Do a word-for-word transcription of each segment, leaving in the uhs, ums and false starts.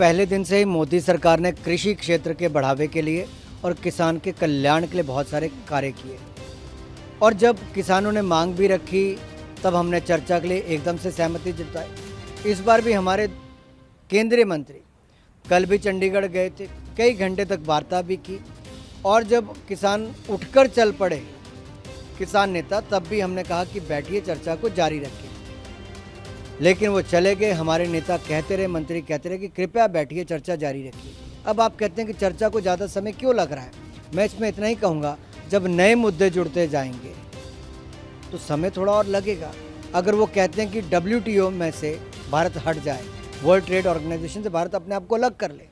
पहले दिन से ही मोदी सरकार ने कृषि क्षेत्र के बढ़ावे के लिए और किसान के कल्याण के लिए बहुत सारे कार्य किए और जब किसानों ने मांग भी रखी तब हमने चर्चा के लिए एकदम से सहमति जताई। इस बार भी हमारे केंद्रीय मंत्री कल भी चंडीगढ़ गए थे, कई घंटे तक वार्ता भी की और जब किसान उठकर चल पड़े किसान नेता तब भी हमने कहा कि बैठिए चर्चा को जारी रखें, लेकिन वो चले गए। हमारे नेता कहते रहे, मंत्री कहते रहे कि कृपया बैठिए चर्चा जारी रखिए। अब आप कहते हैं कि चर्चा को ज़्यादा समय क्यों लग रहा है। मैं इसमें इतना ही कहूँगा, जब नए मुद्दे जुड़ते जाएंगे तो समय थोड़ा और लगेगा। अगर वो कहते हैं कि डब्ल्यू टी ओ में से भारत हट जाए, वर्ल्ड ट्रेड ऑर्गेनाइजेशन से भारत अपने आप को अलग कर ले,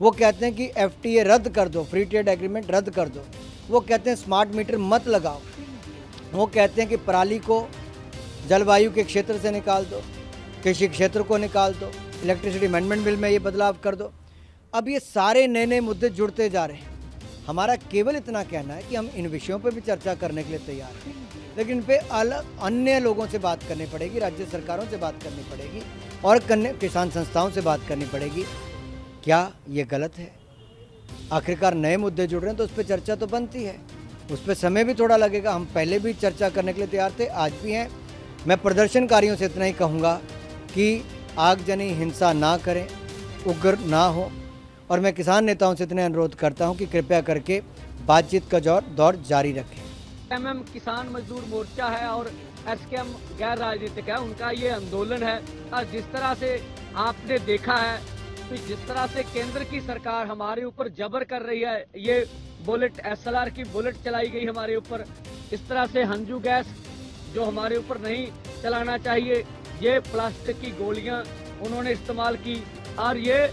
वो कहते हैं कि एफ टी ए रद्द कर दो, फ्री ट्रेड एग्रीमेंट रद्द कर दो, वो कहते हैं स्मार्ट मीटर मत लगाओ, वो कहते हैं कि पराली को जलवायु के क्षेत्र से निकाल दो, कृषि क्षेत्र को निकाल दो, इलेक्ट्रिसिटी अमेंडमेंट बिल में ये बदलाव कर दो। अब ये सारे नए नए मुद्दे जुड़ते जा रहे हैं। हमारा केवल इतना कहना है कि हम इन विषयों पर भी चर्चा करने के लिए तैयार हैं, लेकिन इन पर अलग अन्य लोगों से बात करनी पड़ेगी, राज्य सरकारों से बात करनी पड़ेगी और किसान संस्थाओं से बात करनी पड़ेगी। क्या ये गलत है? आखिरकार नए मुद्दे जुड़ रहे हैं तो उस पर चर्चा तो बनती है, उस पर समय भी थोड़ा लगेगा। हम पहले भी चर्चा करने के लिए तैयार थे, आज भी हैं। मैं प्रदर्शनकारियों से इतना ही कहूँगा कि आगजनी हिंसा ना करें, उग्र ना हो और मैं किसान नेताओं से इतने अनुरोध करता हूं कि कृपया करके बातचीत का दौर जारी रखें। एमएम किसान मजदूर मोर्चा है और एसकेएम गैर राजनीतिक है, उनका ये आंदोलन है। और जिस तरह से आपने देखा है कि जिस तरह से केंद्र की सरकार हमारे ऊपर जबर कर रही है, ये बुलेट एसएलआर की बुलेट चलाई गई हमारे ऊपर, इस तरह से हंजू गैस जो हमारे ऊपर नहीं चलाना चाहिए, ये प्लास्टिक की गोलियां उन्होंने इस्तेमाल की और ये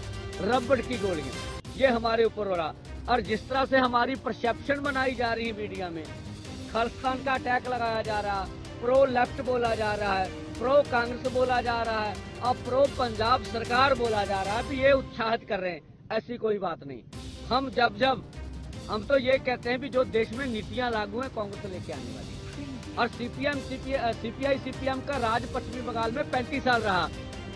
रबड़ की गोलियां, ये हमारे ऊपर हो रहा। और जिस तरह से हमारी परसेप्शन बनाई जा रही है मीडिया में, खालिस्तान का अटैक लगाया जा रहा, प्रो लेफ्ट बोला जा रहा है, प्रो कांग्रेस बोला जा रहा है और प्रो पंजाब सरकार बोला जा रहा है, भी ये उत्साहित कर रहे हैं। ऐसी कोई बात नहीं। हम जब जब हम तो ये कहते हैं भी जो देश में नीतियाँ लागू है कांग्रेस लेके आने वाली और सीपीएम सीपीआई सीपीएम का राज पश्चिमी बंगाल में पैंतीस साल रहा,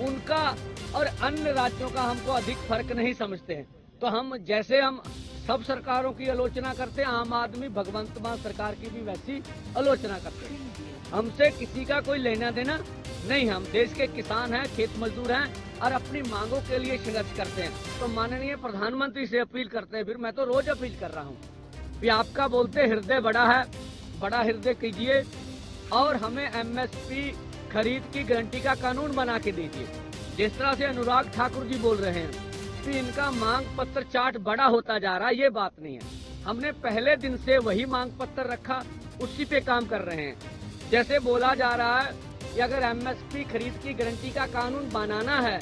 उनका और अन्य राज्यों का हमको अधिक फर्क नहीं समझते हैं। तो हम जैसे हम सब सरकारों की आलोचना करते हैं, आम आदमी भगवंत मान सरकार की भी वैसी आलोचना करते हैं। हमसे किसी का कोई लेना देना नहीं, हम देश के किसान हैं, खेत मजदूर हैं और अपनी मांगों के लिए संघर्ष करते हैं। तो माननीय प्रधानमंत्री से अपील करते हैं, फिर मैं तो रोज अपील कर रहा हूँ कि आपका बोलते हृदय बड़ा है, बड़ा हृदय कीजिए और हमें एमएसपी खरीद की गारंटी का कानून बना के दीजिए। जिस तरह से अनुराग ठाकुर जी बोल रहे हैं कि इनका मांग पत्र चार्ट बड़ा होता जा रहा है, ये बात नहीं है। हमने पहले दिन से वही मांग पत्र रखा, उसी पे काम कर रहे हैं। जैसे बोला जा रहा है कि अगर एमएसपी खरीद की गारंटी का कानून बनाना है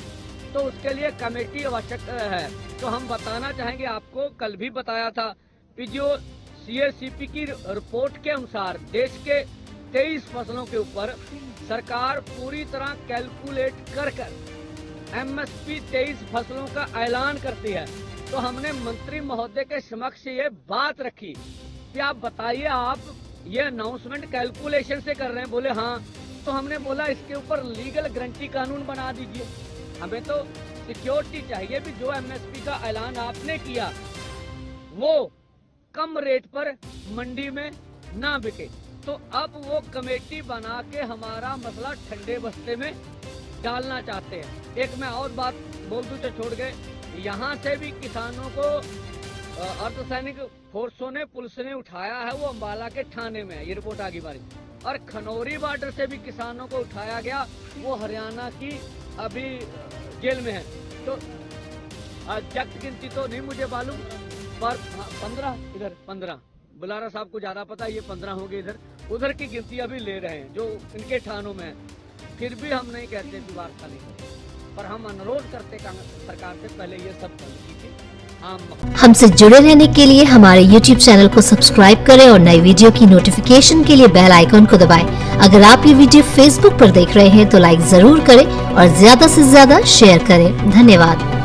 तो उसके लिए कमेटी आवश्यक है। तो हम बताना चाहेंगे, आपको कल भी बताया था कि जो सीएसीपी की रिपोर्ट के अनुसार देश के तेईस फसलों के ऊपर सरकार पूरी तरह कैलकुलेट कर कर एमएसपी तेईस फसलों का ऐलान करती है। तो हमने मंत्री महोदय के समक्ष ये बात रखी कि आप बताइए, आप ये अनाउंसमेंट कैलकुलेशन से कर रहे हैं। बोले हाँ। तो हमने बोला इसके ऊपर लीगल गारंटी कानून बना दीजिए, हमें तो सिक्योरिटी चाहिए भी जो एमएसपी का ऐलान आपने किया वो कम रेट पर मंडी में ना बिके। तो अब वो कमेटी बना के हमारा मसला ठंडे बस्ते में डालना चाहते हैं। एक मैं और बात बोल दूं तो छोड़ गए, यहाँ से भी किसानों को अर्धसैनिक फोर्सों ने, पुलिस ने उठाया है, वो अंबाला के थाने में है, ये रिपोर्ट आगे बारी। और खनौरी बॉर्डर से भी किसानों को उठाया गया, वो हरियाणा की अभी जेल में है। तो जब्त गिनती तो नहीं मुझे मालूम, पर पंद्रह इधर पंद्रह बुलारा साहब को ज्यादा पता है, ये पंद्रह होंगे इधर, उधर की गिनती अभी ले रहे हैं जो इनके थानों में है। फिर भी हम नहीं कहते कि वार्ता नहीं करें, पर हम अनुरोध करते कांग्रेस सरकार से पहले ये सब बंद। हमसे जुड़े रहने के लिए हमारे यूट्यूब चैनल को सब्सक्राइब करें और नई वीडियो की नोटिफिकेशन के लिए बेल आइकॉन को दबाएं। अगर आप ये वीडियो फेसबुक पर देख रहे हैं तो लाइक जरूर करें और ज्यादा से ज्यादा शेयर करें। धन्यवाद।